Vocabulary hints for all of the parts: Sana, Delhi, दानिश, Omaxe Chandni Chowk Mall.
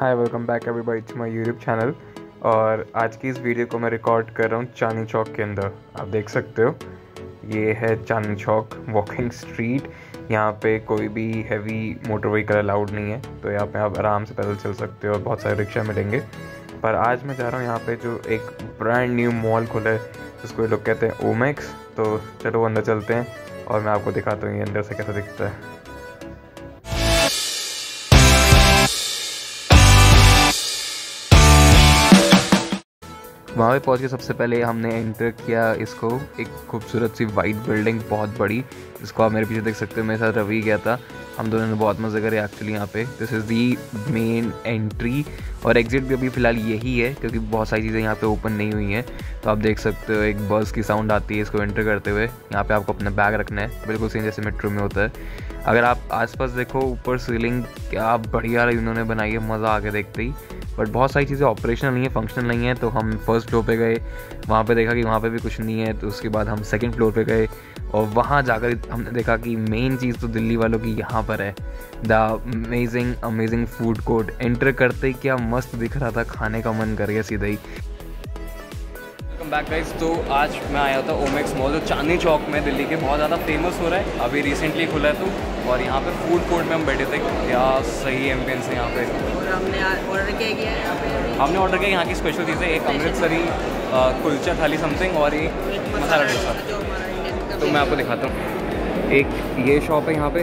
Hi welcome back everybody to my YouTube channel. और आज की इस वीडियो को मैं रिकॉर्ड कर रहा हूँ चांदनी चौक के अंदर। आप देख सकते हो ये है चांदनी चौक वॉकिंग स्ट्रीट। यहाँ पे कोई भी हैवी मोटर व्हीकल अलाउड नहीं है, तो यहाँ पे आप आराम से पैदल चल सकते हो और बहुत सारे रिक्शा मिलेंगे। पर आज मैं जा रहा हूँ यहाँ पर जो एक ब्रांड न्यू मॉल खुला है, जिसको लोग कहते हैं ओमैक्स। तो चलो अंदर चलते हैं और मैं आपको दिखाता हूँ ये अंदर से कैसा दिखता है। वहाँ पे पहुँच के सबसे पहले हमने एंटर किया इसको, एक खूबसूरत सी वाइट बिल्डिंग, बहुत बड़ी, जिसको आप मेरे पीछे देख सकते हो। मेरे साथ रवि गया था, हम दोनों ने बहुत मज़े करे एक्चुअली। यहाँ पे this is the main entry और एग्जिट भी अभी फ़िलहाल यही है, क्योंकि बहुत सारी चीज़ें यहाँ पे ओपन नहीं हुई हैं। तो आप देख सकते हो एक बस की साउंड आती है इसको एंटर करते हुए। यहाँ पे आपको अपना बैग रखना है, बिल्कुल सेम जैसे मेट्रो में होता है। अगर आप आसपास देखो ऊपर सीलिंग क्या बढ़िया इन्होंने बनाई है, मज़ा आ के देखते ही। बट बहुत सारी चीज़ें ऑपरेशनल नहीं है, फंक्शनल नहीं है। तो हम फर्स्ट फ्लोर पे गए, वहाँ पे देखा कि वहाँ पे भी कुछ नहीं है। तो उसके बाद हम सेकंड फ्लोर पे गए और वहाँ जाकर हमने देखा कि मेन चीज़ तो दिल्ली वालों की यहाँ पर है, the amazing food court. Enter करते ही क्या मस्त दिख रहा था, खाने का मन कर गया सीधा ही। Welcome back guys. तो आज मैं आया था ओमैक्स मॉल, जो चांदनी चौक में दिल्ली के बहुत ज़्यादा फेमस हो रहा है, अभी रिसेंटली खुला है। तो और यहाँ पे फूड कोर्ट में हम बैठे थे, क्या सही एम्बियंस है यहाँ पे। और हमने ऑर्डर किया गया है यहाँ पे, हमने ऑर्डर किया यहाँ की स्पेशल चीज़ें, एक अमृतसरी कुलचा थाली समथिंग और एक मसाला डोसा। तो मैं आपको दिखाता हूँ, एक ये शॉप है यहाँ पे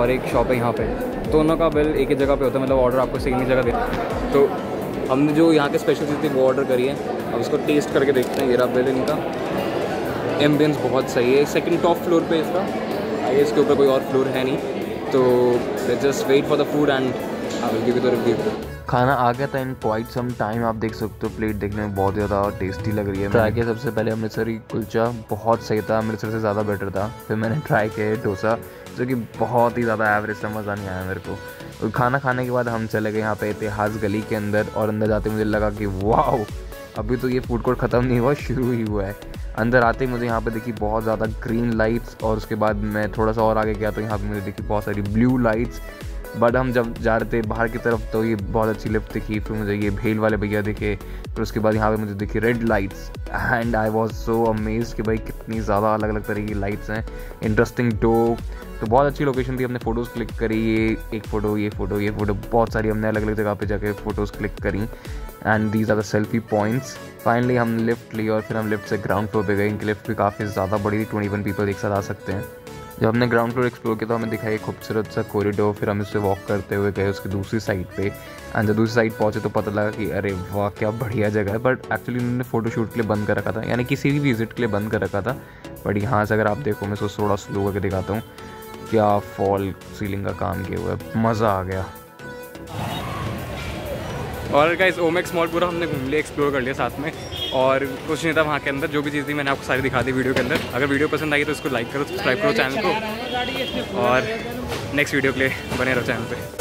और एक शॉप है यहाँ पे, दोनों का बिल एक ही जगह पे होता है, मतलब ऑर्डर आपको सेम ही जगह देता। तो हमने जो यहाँ की स्पेशल चीज़ थी वो ऑर्डर करी है। अब इसको टेस्ट करके देखते हैं। ये रहा बिल इनका, एम्बियंस बहुत सही है। सेकेंड टॉप फ्लोर पर इसका, इसके ऊपर कोई और फ्लोर है नहीं। तो just wait for the food and I will give you the review. खाना आ गया था इन क्वाइट सम टाइम। आप देख सकते हो प्लेट देखने में बहुत ज़्यादा टेस्टी लग रही है। ट्राई किया सबसे पहले अमृतसरी कुलचा, बहुत सही था, अमृतसर से ज़्यादा बेटर था। फिर मैंने ट्राई किया डोसा, जो कि बहुत ही ज़्यादा एवरेज था, मज़ा नहीं आया मेरे को। और खाना खाने के बाद हम चले गए यहाँ पे इतिहास गली के अंदर। और अंदर जाते मुझे लगा कि वाओ, अभी तो ये फूड कोर्ट ख़त्म नहीं हुआ, शुरू ही हुआ है। अंदर आते ही मुझे यहाँ पे दिखी बहुत ज़्यादा ग्रीन लाइट्स, और उसके बाद मैं थोड़ा सा और आगे गया तो यहाँ पे मुझे दिखी बहुत सारी ब्लू लाइट्स। बट हम जब जा रहे थे बाहर की तरफ तो ये बहुत अच्छी लिफ्ट दिखी, फिर मुझे ये भेल वाले भैया दिखे, फिर उसके बाद यहाँ पे मुझे दिखी red lights and I was so amazed कि भाई कितनी ज़्यादा अलग अलग तरह की लाइट्स हैं, इंटरेस्टिंग डो। तो बहुत अच्छी लोकेशन थी, हमने फ़ोटोज़ क्लिक करी, ये एक फ़ोटो, ये फ़ोटो, ये फ़ोटो, बहुत सारी हमने अलग अलग जगह पे जाके फ़ोटोज़ क्लिक करी and these are the selfie points. Finally हम लिफ्ट ली और फिर हम लिफ्ट से ग्राउंड फ्लोर पे गए। इनकी लिफ्ट भी काफ़ी ज़्यादा बड़ी थी, 21 पीपल एक साथ आ सकते हैं। जब हमने ग्राउंड फ्लोर एक्सप्लोर किया तो हमें दिखाई एक खूबसूरत सा कॉरिडोर, फिर हम इससे वॉक करते हुए गए उसकी दूसरी साइड पे एंड जब दूसरी साइड पहुँचे तो पता लगा कि अरे वाह क्या बढ़िया जगह है। बट एक्चुअली उन्होंने फ़ोटोशूट के लिए बंद कर रखा था, यानी किसी भी विजिट के लिए बंद कर रखा था। बट यहाँ से अगर आप देखो, मैं इसको थोड़ा स्लो करके दिखाता हूँ, क्या फॉल सीलिंग का काम किया हुआ है, मज़ा आ गया। और गाइस ओमैक्स मॉल पूरा हमने घूम लिया, एक्सप्लोर कर लिया साथ में, और कुछ नहीं था वहाँ के अंदर। जो भी चीज़ थी मैंने आपको सारी दिखा दी वीडियो के अंदर। अगर वीडियो पसंद आई तो इसको लाइक करो, सब्सक्राइब करो चैनल को, और नेक्स्ट वीडियो के लिए बने रहो चैनल पे।